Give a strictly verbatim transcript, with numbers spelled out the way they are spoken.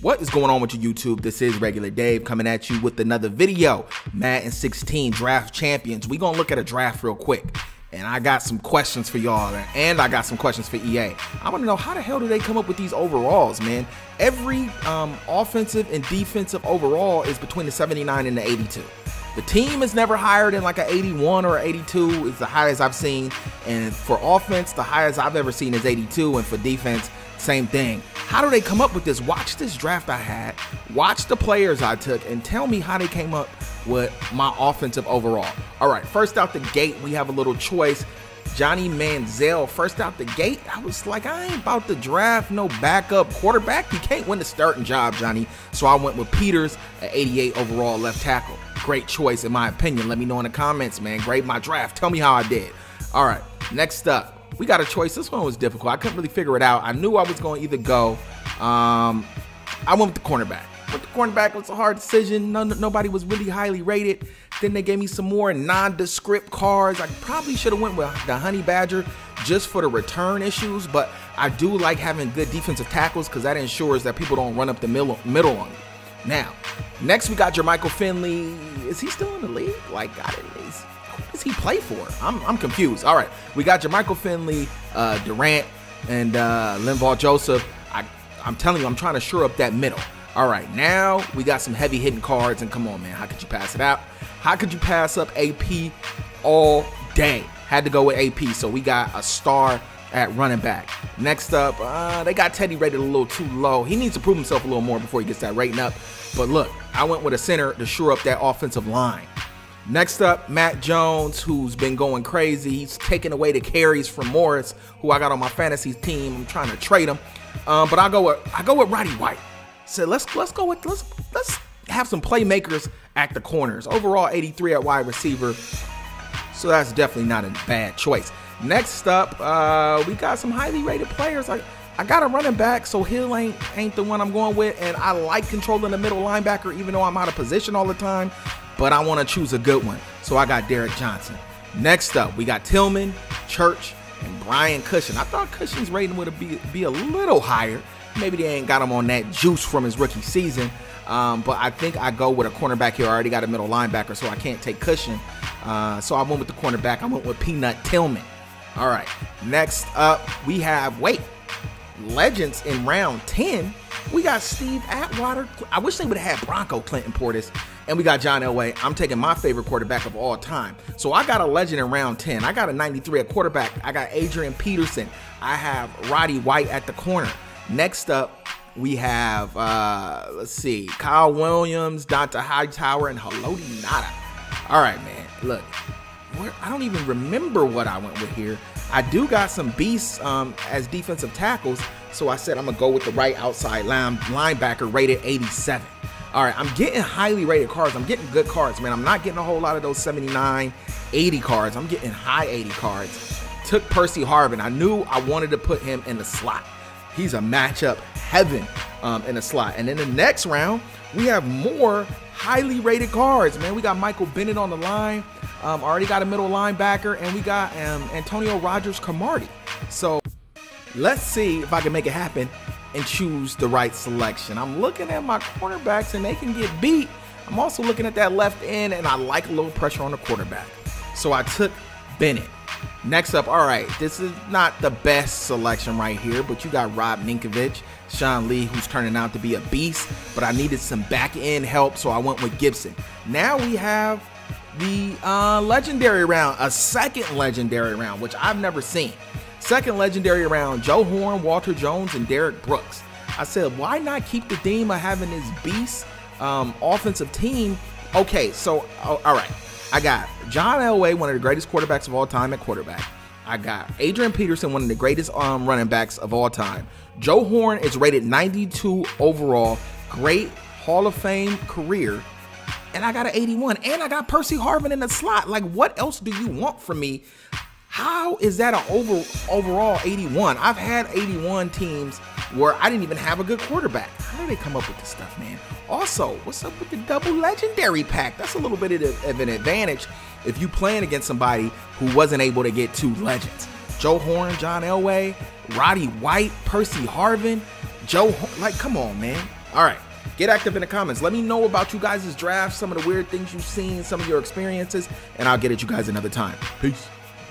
What is going on with you, YouTube? This is Regular Dave coming at you with another video. Madden sixteen Draft Champions. We're going to look at a draft real quick. And I got some questions for y'all. And I got some questions for E A. I want to know, how the hell do they come up with these overalls, man? Every um, offensive and defensive overall is between the seventy-nine and the eighty-two. The team is never higher than like an eighty-one or an eighty-two is the highest I've seen. And for offense, the highest I've ever seen is eighty-two. And for defense, same thing. How do they come up with this? Watch this draft I had, watch the players I took, and tell me how they came up with my offensive overall. All right, first out the gate, we have a little choice. Johnny Manziel, first out the gate. I was like, I ain't about to draft no backup quarterback. You can't win the starting job, Johnny. So I went with Peters, an eighty-eight overall left tackle. Great choice, in my opinion. Let me know in the comments, man. Grade my draft. Tell me how I did. All right, next up. We got a choice. This one was difficult. I couldn't really figure it out. I knew I was going to either go. Um, I went with the cornerback. With the cornerback, it was a hard decision. None, nobody was really highly rated. Then they gave me some more nondescript cards. I probably should have went with the Honey Badger just for the return issues. But I do like having good defensive tackles because that ensures that people don't run up the middle, middle on you. Now, next we got Jermichael Finley. Is he still in the league? Like, I didn't. He's, does he play for? I'm, I'm confused. All right, we got Jermichael Finley, uh, Durant, and uh, Linval Joseph. I, I'm telling you, I'm trying to shore up that middle. All right, now we got some heavy hitting cards, and come on, man, how could you pass it out? How could you pass up A P all day? Had to go with A P, so we got a star at running back. Next up, uh, they got Teddy rated a little too low. He needs to prove himself a little more before he gets that rating up. But look, I went with a center to shore up that offensive line. Next up, Matt Jones, who's been going crazy. He's taking away the carries from Morris, who I got on my fantasy team. I'm trying to trade him, um, but I go with I go with Roddy White. So let's let's go with let's let's have some playmakers at the corners. Overall, eighty-three at wide receiver, so that's definitely not a bad choice. Next up, uh, we got some highly rated players. I I got a running back, so Hill ain't ain't the one I'm going with, and I like controlling the middle linebacker, even though I'm out of position all the time. But I want to choose a good one, so I got Derek Johnson. Next up, we got Tillman, Church, and Brian Cushing. I thought Cushing's rating would be, be a little higher. Maybe they ain't got him on that juice from his rookie season, um, but I think I go with a cornerback here. I already got a middle linebacker, so I can't take Cushing. Uh, so I went with the cornerback. I went with Peanut Tillman. All right, next up, we have, wait, legends in round ten. We got Steve Atwater. I wish they would have had Bronco Clinton Portis. And we got John Elway. I'm taking my favorite quarterback of all time. So I got a legend in round ten. I got a ninety-three at quarterback. I got Adrian Peterson. I have Roddy White at the corner. Next up, we have, uh, let's see, Kyle Williams, Donta Hightower, and Haloti Nada. All right, man. Look, where, I don't even remember what I went with here. I do got some beasts um, as defensive tackles. So I said I'm going to go with the right outside line, linebacker rated eighty-seven. All right, I'm getting highly rated cards. I'm getting good cards, man. I'm not getting a whole lot of those seventy-nine, eighty cards. I'm getting high eighty cards. Took Percy Harvin. I knew I wanted to put him in the slot. He's a matchup heaven um, in the slot. And in the next round, we have more highly rated cards, man. We got Michael Bennett on the line. Um, already got a middle linebacker. And we got um, Antonio Rodgers-Camardi. So let's see if I can make it happen and choose the right selection. I'm looking at my cornerbacks and they can get beat. I'm also looking at that left end and I like a little pressure on the quarterback. So I took Bennett. Next up, all right, this is not the best selection right here, but you got Rob Ninkovich, Sean Lee, who's turning out to be a beast, but I needed some back end help, so I went with Gibson. Now we have the uh, legendary round, a second legendary round, which I've never seen. Second legendary round, Joe Horn, Walter Jones, and Derek Brooks. I said, why not keep the theme of having this beast um, offensive team? Okay, so, all right. I got John Elway, one of the greatest quarterbacks of all time at quarterback. I got Adrian Peterson, one of the greatest um, running backs of all time. Joe Horn is rated ninety-two overall, great Hall of Fame career. And I got an eighty-one, and I got Percy Harvin in the slot. Like, what else do you want from me? How is that an over, overall eighty-one? I've had eighty-one teams where I didn't even have a good quarterback. How do they come up with this stuff, man? Also, what's up with the double legendary pack? That's a little bit of, of an advantage if you playing against somebody who wasn't able to get two legends. Joe Horn, John Elway, Roddy White, Percy Harvin, Joe, like, come on, man. All right, get active in the comments. Let me know about you guys' drafts, some of the weird things you've seen, some of your experiences, and I'll get at you guys another time. Peace.